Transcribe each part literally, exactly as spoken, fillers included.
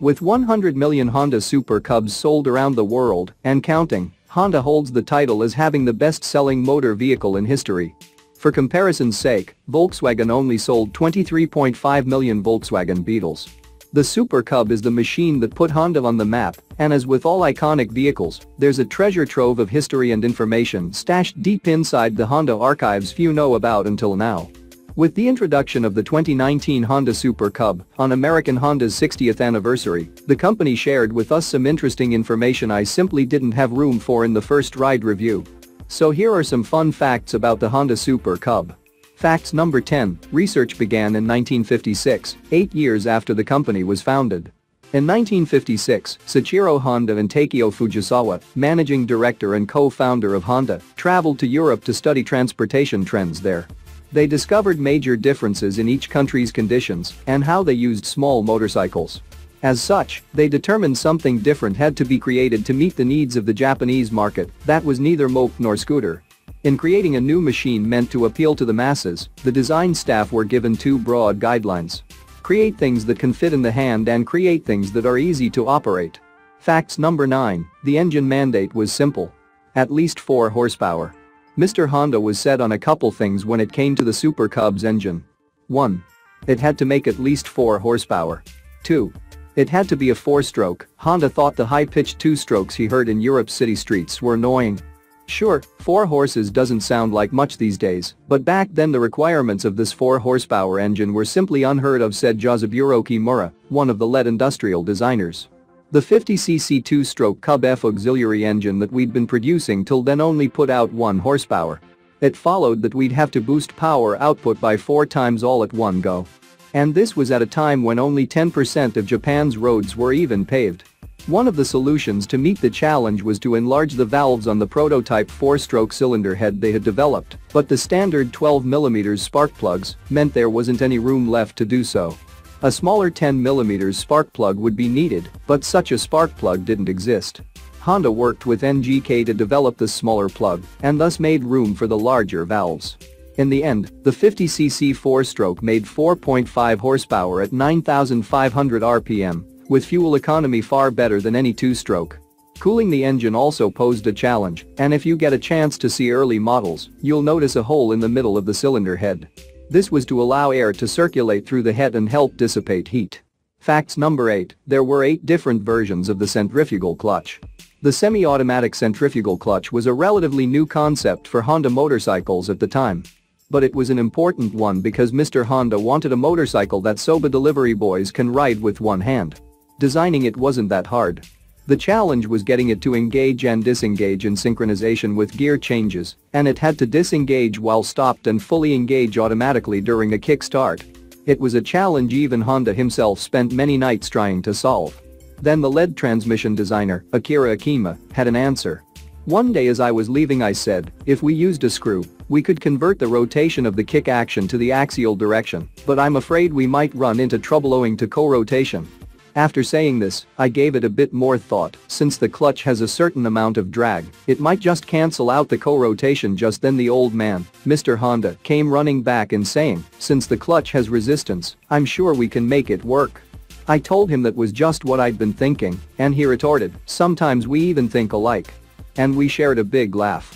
With one hundred million Honda Super Cubs sold around the world and counting, Honda holds the title as having the best-selling motor vehicle in history. For comparison's sake, Volkswagen only sold twenty-three point five million Volkswagen Beetles. The Super Cub is the machine that put Honda on the map, and as with all iconic vehicles, there's a treasure trove of history and information stashed deep inside the Honda archives few know about until now. With the introduction of the twenty nineteen Honda Super Cub on American Honda's sixtieth anniversary, the company shared with us some interesting information I simply didn't have room for in the first ride review. So here are some fun facts about the Honda Super Cub. Facts number ten, research began in nineteen fifty-six, eight years after the company was founded. In nineteen fifty-six, Sachiro Honda and Takeo Fujisawa, managing director and co-founder of Honda, traveled to Europe to study transportation trends there. They discovered major differences in each country's conditions and how they used small motorcycles. As such, they determined something different had to be created to meet the needs of the Japanese market that was neither moped nor scooter. In creating a new machine meant to appeal to the masses, the design staff were given two broad guidelines. Create things that can fit in the hand and create things that are easy to operate. Facts number nine, the engine mandate was simple. At least four horsepower. Mister Honda was set on a couple things when it came to the Super Cub's engine. one. It had to make at least four horsepower. two. It had to be a four-stroke. Honda thought the high-pitched two-strokes he heard in Europe's city streets were annoying. Sure, four horses doesn't sound like much these days, but back then the requirements of this four horsepower engine were simply unheard of, said Jozaburo Kimura, one of the lead industrial designers. The fifty c c two-stroke Cub F auxiliary engine that we'd been producing till then only put out one horsepower. It followed that we'd have to boost power output by four times all at one go. And this was at a time when only ten percent of Japan's roads were even paved. One of the solutions to meet the challenge was to enlarge the valves on the prototype four-stroke cylinder head they had developed, but the standard twelve millimeter spark plugs meant there wasn't any room left to do so. A smaller ten millimeter spark plug would be needed, but such a spark plug didn't exist. Honda worked with N G K to develop this smaller plug and thus made room for the larger valves. In the end, the fifty c c four-stroke made four point five horsepower at nine thousand five hundred R P M. With fuel economy far better than any two-stroke. Cooling the engine also posed a challenge, and if you get a chance to see early models, you'll notice a hole in the middle of the cylinder head. This was to allow air to circulate through the head and help dissipate heat. Facts number eight, there were eight different versions of the centrifugal clutch. The semi-automatic centrifugal clutch was a relatively new concept for Honda motorcycles at the time. But it was an important one because Mister Honda wanted a motorcycle that soba delivery boys can ride with one hand. Designing it wasn't that hard. The challenge was getting it to engage and disengage in synchronization with gear changes, and it had to disengage while stopped and fully engage automatically during a kickstart. It was a challenge even Honda himself spent many nights trying to solve. Then the lead transmission designer, Akira Akima, had an answer. One day as I was leaving I said, if we used a screw, we could convert the rotation of the kick action to the axial direction, but I'm afraid we might run into trouble owing to co-rotation. After saying this, I gave it a bit more thought, since the clutch has a certain amount of drag, it might just cancel out the co-rotation. Just then the old man, Mister Honda, came running back and saying, since the clutch has resistance, I'm sure we can make it work. I told him that was just what I'd been thinking, and he retorted, sometimes we even think alike. And we shared a big laugh.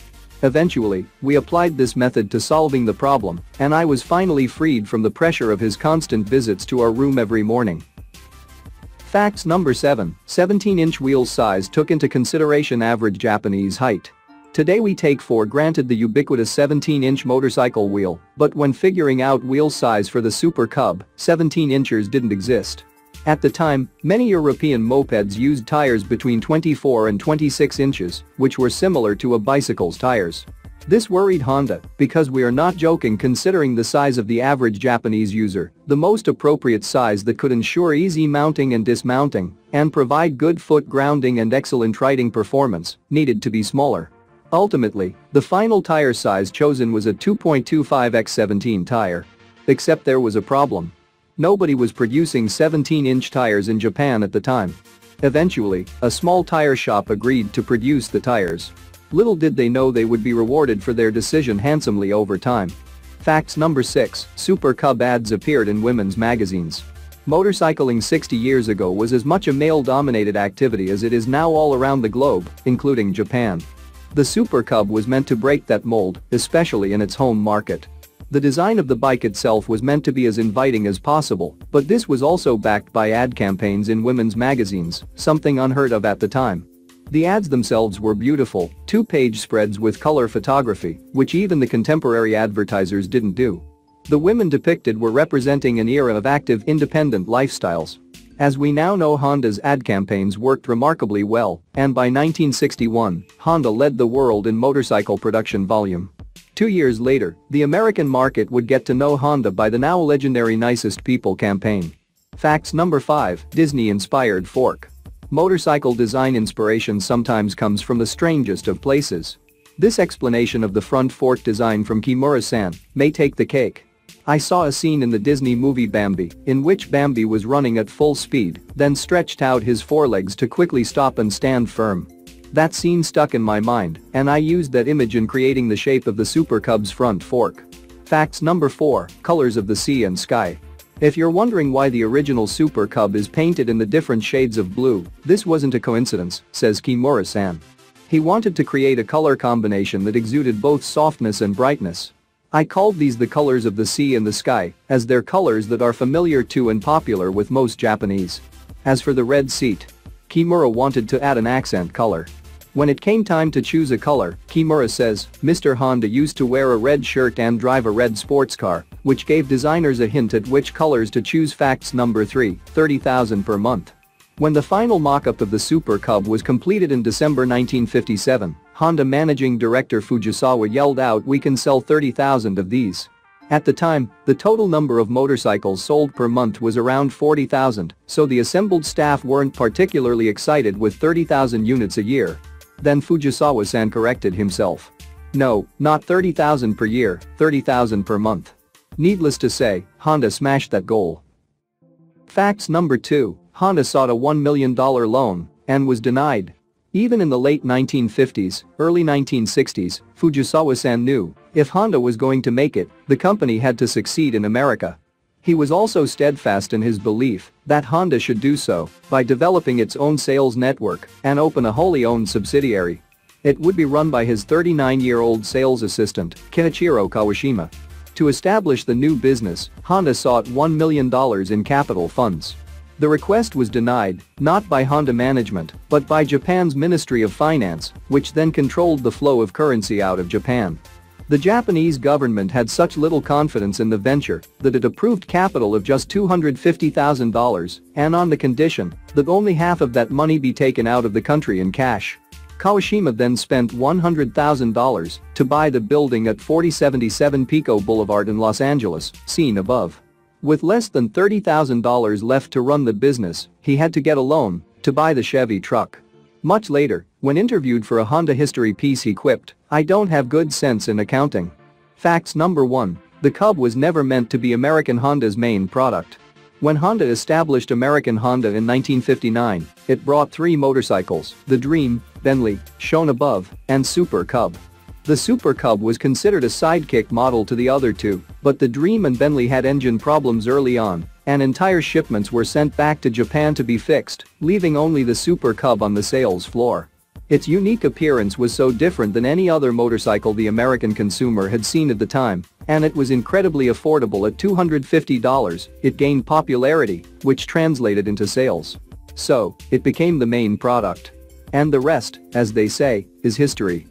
Eventually, we applied this method to solving the problem, and I was finally freed from the pressure of his constant visits to our room every morning. Facts number seven, seventeen inch wheel size took into consideration average Japanese height. Today we take for granted the ubiquitous seventeen inch motorcycle wheel, but when figuring out wheel size for the Super Cub, seventeen inchers didn't exist. At the time, many European mopeds used tires between twenty-four and twenty-six inches, which were similar to a bicycle's tires. This worried Honda, because we are not joking considering the size of the average Japanese user, the most appropriate size that could ensure easy mounting and dismounting and provide good foot grounding and excellent riding performance, needed to be smaller. Ultimately, the final tire size chosen was a two point two five by seventeen tire. Except there was a problem. Nobody was producing seventeen inch tires in Japan at the time. Eventually, a small tire shop agreed to produce the tires. Little did they know they would be rewarded for their decision handsomely over time. Facts number six, Super Cub ads appeared in women's magazines. Motorcycling sixty years ago was as much a male-dominated activity as it is now all around the globe, including Japan. The Super Cub was meant to break that mold, especially in its home market. The design of the bike itself was meant to be as inviting as possible, but this was also backed by ad campaigns in women's magazines, something unheard of at the time. The ads themselves were beautiful, two-page spreads with color photography, which even the contemporary advertisers didn't do. The women depicted were representing an era of active, independent lifestyles. As we now know, Honda's ad campaigns worked remarkably well, and by nineteen sixty-one, Honda led the world in motorcycle production volume. Two years later, the American market would get to know Honda by the now legendary Nicest People campaign. Facts number five, Disney-inspired fork. Motorcycle design inspiration sometimes comes from the strangest of places. This explanation of the front fork design from Kimura-san may take the cake. I saw a scene in the Disney movie Bambi, in which Bambi was running at full speed, then stretched out his forelegs to quickly stop and stand firm. That scene stuck in my mind, and I used that image in creating the shape of the Super Cub's front fork. Facts number four, colors of the sea and sky. If you're wondering why the original Super Cub is painted in the different shades of blue, this wasn't a coincidence, says Kimura-san. He wanted to create a color combination that exuded both softness and brightness. I called these the colors of the sea and the sky, as they're colors that are familiar to and popular with most Japanese. As for the red seat, Kimura wanted to add an accent color. When it came time to choose a color, Kimura says, Mister Honda used to wear a red shirt and drive a red sports car, which gave designers a hint at which colors to choose. Facts number three, thirty thousand per month. When the final mock-up of the Super Cub was completed in December nineteen fifty-seven, Honda managing director Fujisawa yelled out, "We can sell thirty thousand of these." At the time, the total number of motorcycles sold per month was around forty thousand, so the assembled staff weren't particularly excited with thirty thousand units a year. Then Fujisawa-san corrected himself. No, not thirty thousand per year, thirty thousand per month. Needless to say, Honda smashed that goal. Facts number two, Honda sought a one million dollar loan and was denied. Even in the late nineteen fifties, early nineteen sixties, Fujisawa-san knew if Honda was going to make it, the company had to succeed in America. He was also steadfast in his belief that Honda should do so by developing its own sales network and open a wholly owned subsidiary. It would be run by his thirty-nine-year-old sales assistant, Kenichiro Kawashima. To establish the new business, Honda sought one million dollars in capital funds. The request was denied, not by Honda management, but by Japan's Ministry of Finance, which then controlled the flow of currency out of Japan. The Japanese government had such little confidence in the venture that it approved capital of just two hundred fifty thousand dollars, and on the condition that only half of that money be taken out of the country in cash. Kawashima then spent one hundred thousand dollars to buy the building at forty seventy-seven Pico Boulevard in Los Angeles, seen above. With less than thirty thousand dollars left to run the business, he had to get a loan to buy the Chevy truck. Much later, when interviewed for a Honda history piece, he quipped, "I don't have good sense in accounting." Facts number one, the Cub was never meant to be American Honda's main product. When Honda established American Honda in nineteen fifty-nine, it brought three motorcycles, the Dream, Bentley, shown above, and Super Cub. The Super Cub was considered a sidekick model to the other two, but the Dream and Bentley had engine problems early on, and entire shipments were sent back to Japan to be fixed, leaving only the Super Cub on the sales floor. Its unique appearance was so different than any other motorcycle the American consumer had seen at the time, and it was incredibly affordable at two hundred fifty dollars, it gained popularity, which translated into sales. So, it became the main product. And the rest, as they say, is history.